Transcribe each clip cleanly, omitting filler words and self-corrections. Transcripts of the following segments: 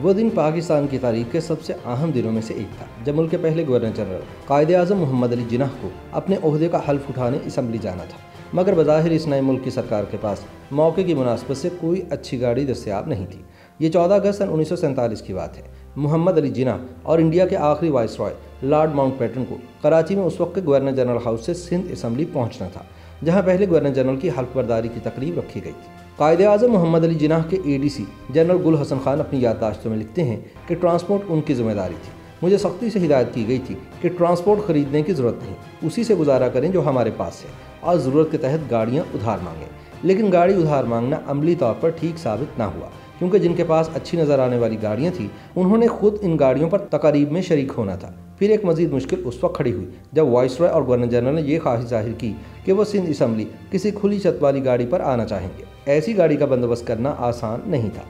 वो दिन पाकिस्तान की तारीख के सबसे अहम दिनों में से एक था जब मुल्क के पहले गवर्नर जनरल कायदे आजम मोहम्मद अली जिन्ना को अपने ओहदे का हल्फ उठाने असम्बली जाना था, मगर बज़ाहिर इस नए मुल्क की सरकार के पास मौके की मुनासबत से कोई अच्छी गाड़ी दस्याब नहीं थी। ये 14 अगस्त सन 1947 की बात है। मोहम्मद अली जिन्ना और इंडिया के आखिरी वाइस रॉय लॉर्ड माउंटबेटन को कराची में उस वक्त के गवर्नर जनरल हाउस से सिंध असम्बली पहुँचना था, जहाँ पहले गवर्नर जनरल की हल्फबरदारी की तकरीब रखी गई थी। कायदे आजम मोहम्मद अली जिन्ना के एडीसी जनरल गुल हसन खान अपनी याददाश्तों में लिखते हैं कि ट्रांसपोर्ट उनकी जिम्मेदारी थी। मुझे सख्ती से हिदायत की गई थी कि ट्रांसपोर्ट खरीदने की ज़रूरत नहीं, उसी से गुजारा करें जो हमारे पास है और ज़रूरत के तहत गाड़ियाँ उधार मांगें। लेकिन गाड़ी उधार मांगना अमली तौर पर ठीक साबित ना हुआ, क्योंकि जिनके पास अच्छी नज़र आने वाली गाड़ियाँ थीं उन्होंने खुद इन गाड़ियों पर तकारीब में शरीक होना था। फिर एक मजीद मुश्किल उस वक्त खड़ी हुई जब वाइस रॉय और गवर्नर जनरल ने यह ख्वाहिश जाहिर की कि वह सिंध असम्बली किसी खुली छत वाली गाड़ी पर आना चाहेंगे। ऐसी गाड़ी का बंदोबस्त करना आसान नहीं था,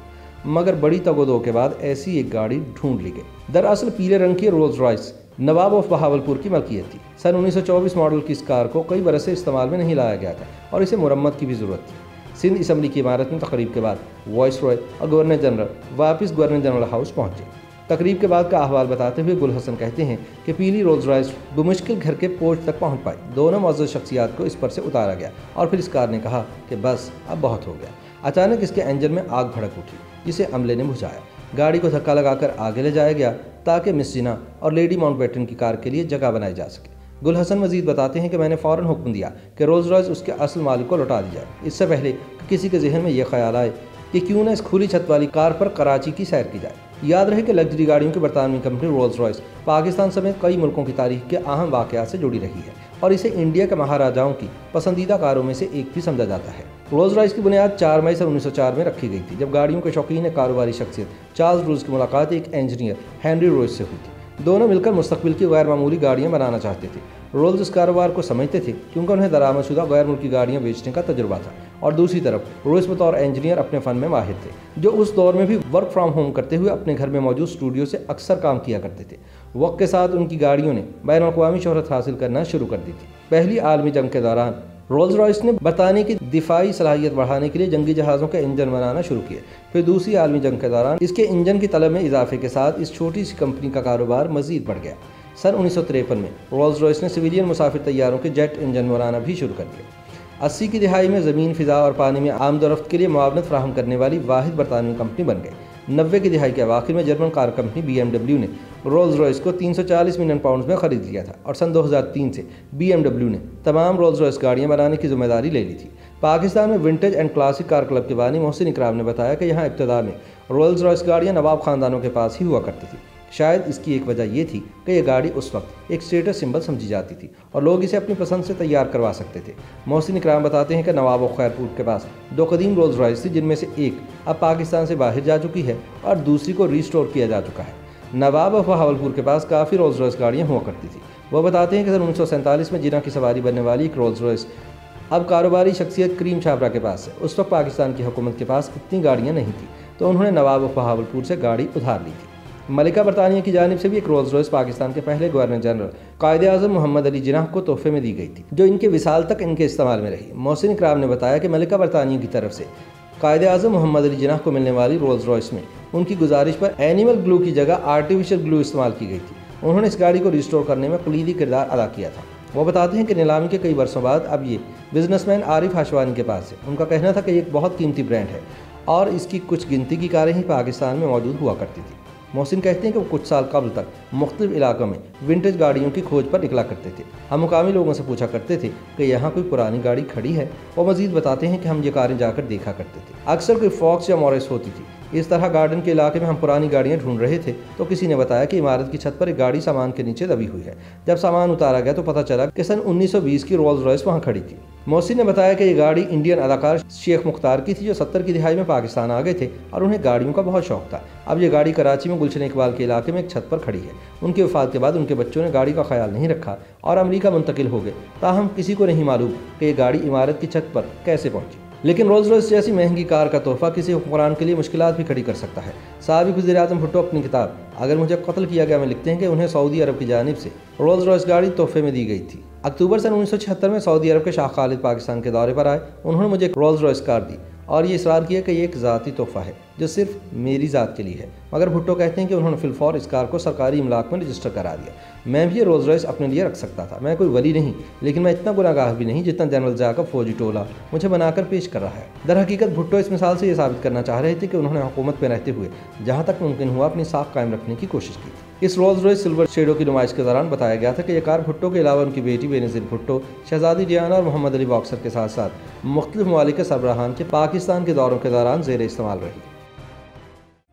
मगर बड़ी तगोदो के बाद ऐसी एक गाड़ी ढूंढ ली गई। दरअसल पीले रंग की Rolls Royce Nawab of Bahawalpur की मलकियत थी। सन 1924 मॉडल की इस कार को कई बरस से इस्तेमाल में नहीं लाया गया था और इसे मुरम्मत की भी ज़रूरत थी। सिंध असम्बली की इमारत में तकरीब के बाद वाइस रॉय और गवर्नर जनरल वापस गवर्नर जनरल हाउस पहुंचे। तकरीब के बाद का अहवाल बताते हुए गुल हसन कहते हैं कि पीली रोल्स रॉयस बमुश्किल घर के पोर्च तक पहुंच पाई। दोनों मौजूद शख्सियात को इस पर से उतारा गया और फिर इस कार ने कहा कि बस अब बहुत हो गया। अचानक इसके इंजन में आग भड़क उठी जिसे अमले ने बुझाया। गाड़ी को धक्का लगाकर आगे ले जाया गया ताकि मिस जिन्ना और लेडी माउंटबेटन की कार के लिए जगह बनाई जा सके। गुल हसन मजीद बताते हैं कि मैंने फ़ौरन हुक्म दिया कि रोल्स रॉयस उसके असल मालिक को लौटा दिया। इससे पहले किसी के जहन में यह ख्याल आए कि क्यों ना इस खुली छत वाली कार पर कराची की सैर की जाए। याद रहे कि लग्जरी गाड़ियों की बरतानवी कंपनी रोल्स रॉयस पाकिस्तान समेत कई मुल्कों की तारीख के अहम वाक़यात से जुड़ी रही है और इसे इंडिया के महाराजाओं की पसंदीदा कारों में से एक भी समझा जाता है। रोल्स रॉयस की बुनियाद 4 मई सन 1904 में रखी गई थी, जब गाड़ियों के शौकीन कारोबारी शख्सियत चार्ल्स रोल्स की मुलाकात एक इंजीनियर हेनरी रोल्स से हुई थी। दोनों मिलकर मुस्तकबिल की गैर मामूली गाड़ियाँ बनाना चाहते थे। रोल्स इस कारोबार को समझते थे क्योंकि उन्हें दरामदशुदा गैर मुल्की गाड़ियाँ बेचने का तजुर्बा था और दूसरी तरफ रोल्स बतौर इंजीनियर अपने फ़न में माहिर थे, जो उस दौर में भी वर्क फ्राम होम करते हुए अपने घर में मौजूद स्टूडियो से अक्सर काम किया करते थे। वक्त के साथ उनकी गाड़ियों ने बैन-उल-अक़वामी शोहरत हासिल करना शुरू कर दी थी। पहली आलमी जंग के दौरान रोल्स रॉयस ने बरतानिया की दिफाई सलाहियत बढ़ाने के लिए जंगी जहाज़ों के इंजन बनाना शुरू किए। फिर दूसरी आलमी जंग के दौरान इसके इंजन की तलब में इजाफे के साथ इस छोटी सी कंपनी का कारोबार मजीद बढ़ गया। सन 1953 में रोल्स रॉयस ने सिविलियन मुसाफिर तैयारों के जेट इंजन बनाना भी शुरू कर दिया। 80 की दिहाई में ज़मीन, फ़िज़ा और पानी में आमदोरफ़्त के लिए मुआवनत फराहम करने वाली वाहिद बरतानवी कंपनी बन गई। 90 की दिहाई के आखिर में जर्मन कार कंपनी BMW ने रोल्स रॉयस को 340 मिलियन पाउंड्स में ख़रीद लिया था और सन 2003 से BMW ने तमाम रोल्स रॉयस गाड़ियाँ बनाने की जिम्मेदारी ले ली थी। पाकिस्तान में vintage and classic car club के बानी मोहसिन इकराम ने बताया कि यहाँ इब्तदा में रोल्स रॉयस गाड़ियाँ नवाब ख़ानदानों के पास ही हुआ करती थी। शायद इसकी एक वजह यह थी कि यह गाड़ी उस वक्त एक स्टेटस सिंबल समझी जाती थी और लोग इसे अपनी पसंद से तैयार करवा सकते थे। मोहसिन इकराम बताते हैं कि नवाब ऑफ खैरपुर के पास दो कदीम रोल्स रॉयस थी, जिनमें से एक अब पाकिस्तान से बाहर जा चुकी है और दूसरी को रिस्टोर किया जा चुका है। नवाब ऑफ बहावलपुर के पास काफ़ी रोल्स रॉयस गाड़ियाँ हुआ करती थी। वह बताते हैं कि सन 1947 में जिन्ना की सवारी बनने वाली एक रोल्स रॉयस अब कारोबारी शख्सियत करीम छाबरा के पास है। उस वक्त पाकिस्तान की हुकूमत के पास इतनी गाड़ियाँ नहीं थी, तो उन्होंने नवाब ऑफ बहावलपुर से गाड़ी उधार ली थी। मलिका बरतानिया की जानिब से भी एक रोल्स रॉयस पाकिस्तान के पहले गवर्नर जनरल कायदे आजम मोहम्मद अली जिन्ना को तोहफे में दी गई थी, जो इनके विसाल तक इनके इस्तेमाल में रही। मोहसिन इकराम ने बताया कि मलिका बरतानिया की तरफ से कायदे आजम मोहम्मद अली जिन्ना को मिलने वाली रोल्स रॉयस में उनकी गुजारिश पर एनिमल ग्लू की जगह आर्टिफिशियल ग्लू इस्तेमाल की गई थी। उन्होंने इस गाड़ी को रिस्टोर करने में कलीदी किरदार अदा किया था। वो बताते हैं कि नीलामी के कई वर्षों बाद अब ये बिजनेसमैन आरिफ हाशवानी के पास है। उनका कहना था कि ये एक बहुत कीमती ब्रांड है और इसकी कुछ गिनती की कारें ही पाकिस्तान में मौजूद हुआ करती थी। मोहसिन कहते हैं कि वो कुछ साल कबल तक मुख्तलिफ इलाकों में विंटेज गाड़ियों की खोज पर निकला करते थे। हम मुकामी लोगों से पूछा करते थे कि यहाँ कोई पुरानी गाड़ी खड़ी है। वो मजीद बताते हैं कि हम ये कारें जाकर देखा करते थे, अक्सर कोई फॉक्स या मॉरिस होती थी। इस तरह गार्डन के इलाके में हम पुरानी गाड़ियाँ ढूंढ रहे थे तो किसी ने बताया कि इमारत की छत पर एक गाड़ी सामान के नीचे दबी हुई है। जब सामान उतारा गया तो पता चला कि सन 1920 की रोल्स रॉयस वहाँ खड़ी थी। मोहसिन ने बताया कि ये गाड़ी इंडियन अदाकार शेख मुख्तार की थी, जो 70 की दिहाई में पाकिस्तान आ गए थे और उन्हें गाड़ियों का बहुत शौक था। अब ये गाड़ी कराची में गुलशन इकबाल के इलाके में एक छत पर खड़ी है। उनकी वफात के बाद उनके बच्चों ने गाड़ी का ख्याल नहीं रखा और अमरीका मुंतकिल हो गए। ताहम किसी को नहीं मालूम कि ये गाड़ी इमारत की छत पर कैसे पहुँची। लेकिन रोल्स रॉयस जैसी महंगी कार का तोहफा किसी हुक्मरान के लिए मुश्किलात भी खड़ी कर सकता है। साबिक़ वज़ीर-ए-आज़म भुट्टो अपनी किताब अगर मुझे कत्ल किया गया में लिखते हैं कि उन्हें सऊदी अरब की जानिब से रोल्स रॉयस गाड़ी तोहफे में दी गई थी। अक्टूबर सन 1976 में सऊदी अरब के शाह खालिद पाकिस्तान के दौरे पर आए। उन्होंने मुझे एक रोल्स रॉयस कार दी और ये इसरार किया कि ये एक ज़ाती तोहफ़ा है जो सिर्फ मेरी ज़ात के लिए है। मगर भुट्टो कहते हैं कि उन्होंने फिलफौर इस कार को सरकारी इमलाक में रजिस्टर करा दिया। मैं भी ये रोल्स रॉयस अपने लिए रख सकता था, मैं कोई वली नहीं, लेकिन मैं इतना गुनागाह भी नहीं जितना जनरल जैकव फौजी टोला मुझे बनाकर पेश कर रहा है। दर हकीकत भुट्टो इस मिसाल से ये साबित करना चाह रहे थे कि उन्होंने हुकूमत में रहते हुए जहाँ तक मुमकिन हुआ अपनी साख कायम रखने की कोशिश की। इस रोल्स रॉयस सिल्वर शेडो की नुमाइश के दौरान बताया गया था कि यह कार भुट्टो के अलावा उनकी बेटी बेनज़िर भुट्टो, शहज़ादी डायना और मोहम्मद अली बॉक्सर के साथ साथ मुख्तलिफ ममालिक के सब्राहान के पाकिस्तान के दौरों के दौरान ज़ेरे इस्तेमाल रही।